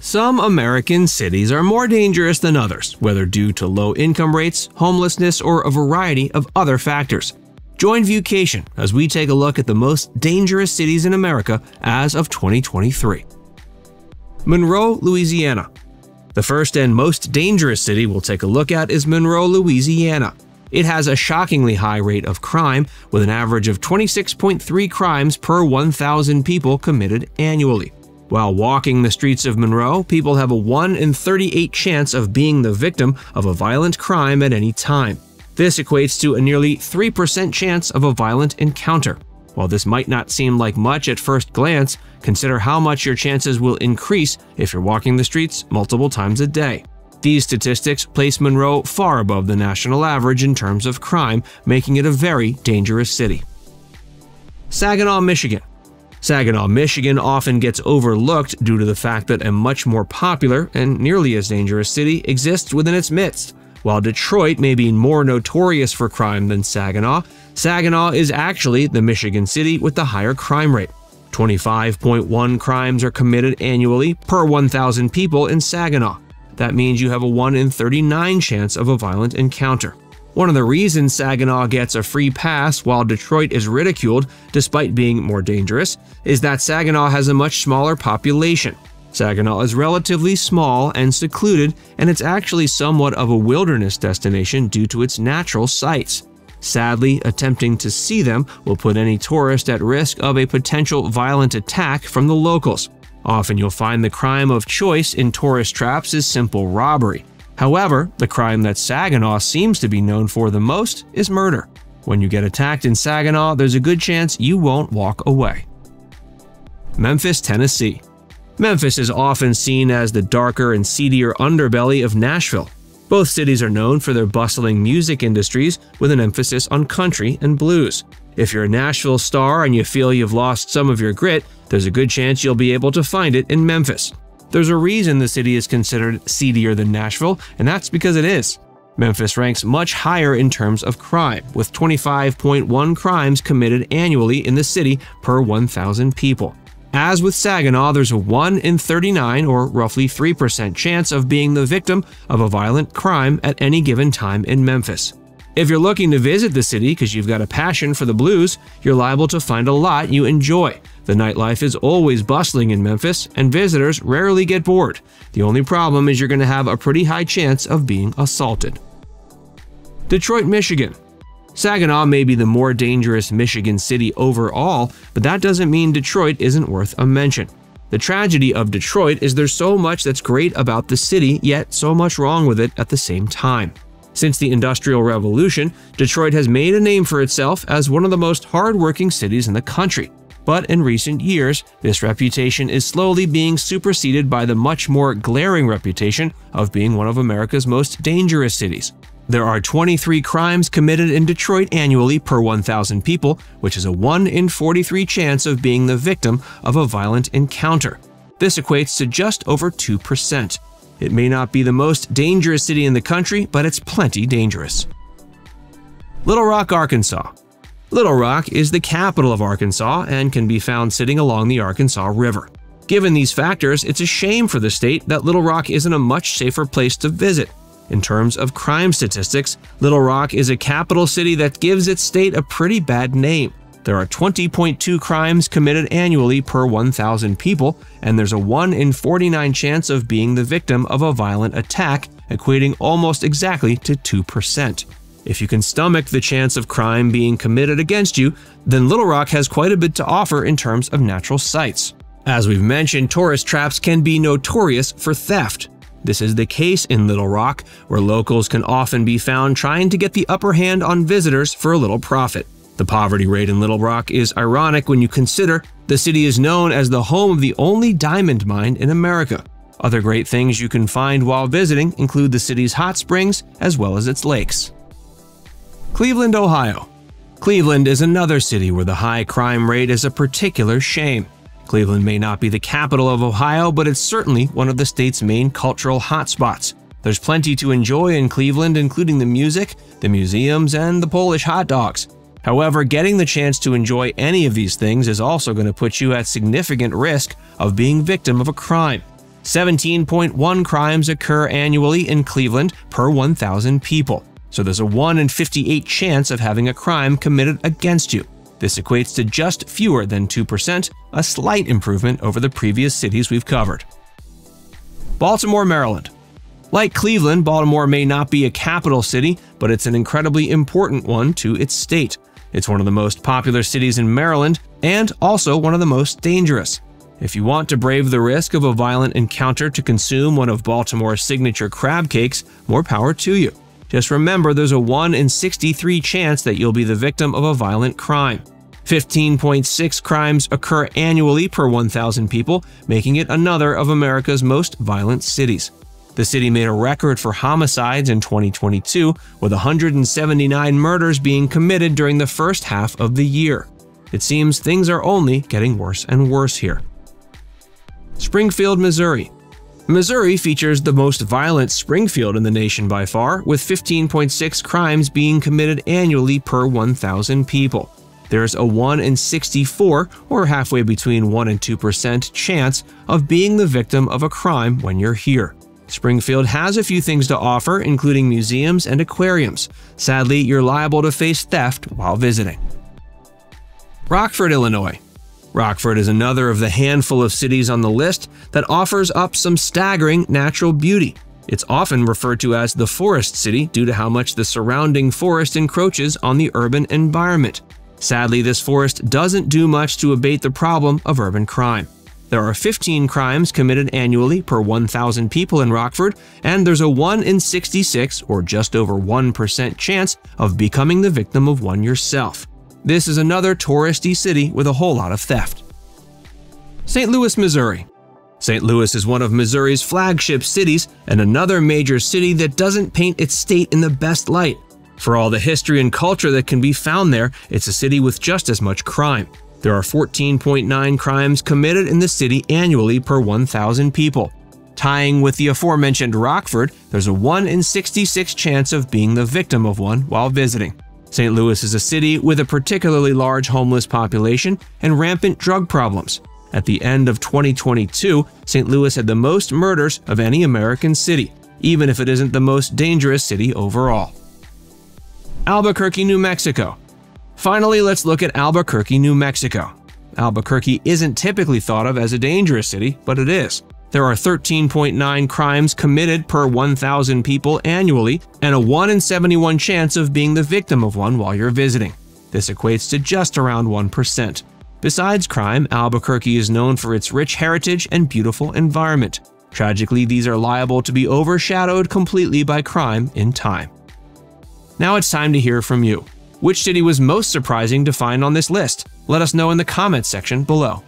Some American cities are more dangerous than others, whether due to low income rates, homelessness, or a variety of other factors. Join Viewcation as we take a look at the most dangerous cities in America as of 2023. Monroe, Louisiana. The first and most dangerous city we'll take a look at is Monroe, Louisiana. It has a shockingly high rate of crime, with an average of 26.3 crimes per 1,000 people committed annually. While walking the streets of Monroe, people have a 1 in 38 chance of being the victim of a violent crime at any time. This equates to a nearly 3% chance of a violent encounter. While this might not seem like much at first glance, consider how much your chances will increase if you're walking the streets multiple times a day. These statistics place Monroe far above the national average in terms of crime, making it a very dangerous city. Saginaw, Michigan. Saginaw, Michigan often gets overlooked due to the fact that a much more popular and nearly as dangerous city exists within its midst. While Detroit may be more notorious for crime than Saginaw, Saginaw is actually the Michigan city with the higher crime rate. 25.1 crimes are committed annually per 1,000 people in Saginaw. That means you have a 1 in 39 chance of a violent encounter. One of the reasons Saginaw gets a free pass while Detroit is ridiculed, despite being more dangerous, is that Saginaw has a much smaller population. Saginaw is relatively small and secluded, and it's actually somewhat of a wilderness destination due to its natural sights. Sadly, attempting to see them will put any tourist at risk of a potential violent attack from the locals. Often you'll find the crime of choice in tourist traps is simple robbery. However, the crime that Saginaw seems to be known for the most is murder. When you get attacked in Saginaw, there's a good chance you won't walk away. Memphis, Tennessee. Memphis is often seen as the darker and seedier underbelly of Nashville. Both cities are known for their bustling music industries with an emphasis on country and blues. If you're a Nashville star and you feel you've lost some of your grit, there's a good chance you'll be able to find it in Memphis. There's a reason the city is considered seedier than Nashville, and that's because it is. Memphis ranks much higher in terms of crime, with 25.1 crimes committed annually in the city per 1,000 people. As with Saginaw, there's a 1 in 39, or roughly 3% chance of being the victim of a violent crime at any given time in Memphis. If you're looking to visit the city because you've got a passion for the blues, you're liable to find a lot you enjoy. The nightlife is always bustling in Memphis, and visitors rarely get bored. The only problem is you're going to have a pretty high chance of being assaulted. Detroit, Michigan. Saginaw may be the more dangerous Michigan city overall, but that doesn't mean Detroit isn't worth a mention. The tragedy of Detroit is there's so much that's great about the city, yet so much wrong with it at the same time. Since the Industrial Revolution, Detroit has made a name for itself as one of the most hard-working cities in the country. But in recent years, this reputation is slowly being superseded by the much more glaring reputation of being one of America's most dangerous cities. There are 23 crimes committed in Detroit annually per 1,000 people, which is a 1 in 43 chance of being the victim of a violent encounter. This equates to just over 2%. It may not be the most dangerous city in the country, but it's plenty dangerous. Little Rock, Arkansas. Little Rock is the capital of Arkansas and can be found sitting along the Arkansas River. Given these factors, it's a shame for the state that Little Rock isn't a much safer place to visit. In terms of crime statistics, Little Rock is a capital city that gives its state a pretty bad name. There are 20.2 crimes committed annually per 1,000 people, and there's a 1 in 49 chance of being the victim of a violent attack, equating almost exactly to 2%. If you can stomach the chance of crime being committed against you, then Little Rock has quite a bit to offer in terms of natural sights. As we've mentioned, tourist traps can be notorious for theft. This is the case in Little Rock, where locals can often be found trying to get the upper hand on visitors for a little profit. The poverty rate in Little Rock is ironic when you consider the city is known as the home of the only diamond mine in America. Other great things you can find while visiting include the city's hot springs as well as its lakes. Cleveland, Ohio. Cleveland is another city where the high crime rate is a particular shame. Cleveland may not be the capital of Ohio, but it's certainly one of the state's main cultural hotspots. There's plenty to enjoy in Cleveland, including the music, the museums, and the Polish hot dogs. However, getting the chance to enjoy any of these things is also going to put you at significant risk of being victim of a crime. 17.1 crimes occur annually in Cleveland per 1,000 people. So there's a 1 in 58 chance of having a crime committed against you. This equates to just fewer than 2%, a slight improvement over the previous cities we've covered. Baltimore, Maryland. Like Cleveland, Baltimore may not be a capital city, but it's an incredibly important one to its state. It's one of the most popular cities in Maryland and also one of the most dangerous. If you want to brave the risk of a violent encounter to consume one of Baltimore's signature crab cakes, more power to you. Just remember there's a 1 in 63 chance that you'll be the victim of a violent crime. 15.6 crimes occur annually per 1,000 people, making it another of America's most violent cities. The city made a record for homicides in 2022, with 179 murders being committed during the first half of the year. It seems things are only getting worse and worse here. Springfield, Missouri. Missouri features the most violent Springfield in the nation by far, with 15.6 crimes being committed annually per 1,000 people. There's a 1 in 64, or halfway between 1 and 2% chance of being the victim of a crime when you're here. Springfield has a few things to offer, including museums and aquariums. Sadly, you're liable to face theft while visiting. Rockford, Illinois. Rockford is another of the handful of cities on the list that offers up some staggering natural beauty. It's often referred to as the forest city due to how much the surrounding forest encroaches on the urban environment. Sadly, this forest doesn't do much to abate the problem of urban crime. There are 15 crimes committed annually per 1,000 people in Rockford, and there's a 1 in 66, or just over 1% chance of becoming the victim of one yourself. This is another touristy city with a whole lot of theft. St. Louis, Missouri. St. Louis is one of Missouri's flagship cities and another major city that doesn't paint its state in the best light. For all the history and culture that can be found there, it's a city with just as much crime. There are 14.9 crimes committed in the city annually per 1,000 people. Tying with the aforementioned Rockford, there's a 1 in 66 chance of being the victim of one while visiting. St. Louis is a city with a particularly large homeless population and rampant drug problems. At the end of 2022, St. Louis had the most murders of any American city, even if it isn't the most dangerous city overall. Albuquerque, New Mexico. Finally, let's look at Albuquerque, New Mexico. Albuquerque isn't typically thought of as a dangerous city, but it is. There are 13.9 crimes committed per 1,000 people annually, and a 1 in 71 chance of being the victim of one while you're visiting. This equates to just around 1%. Besides crime, Albuquerque is known for its rich heritage and beautiful environment. Tragically, these are liable to be overshadowed completely by crime in time. Now it's time to hear from you. Which city was most surprising to find on this list? Let us know in the comments section below.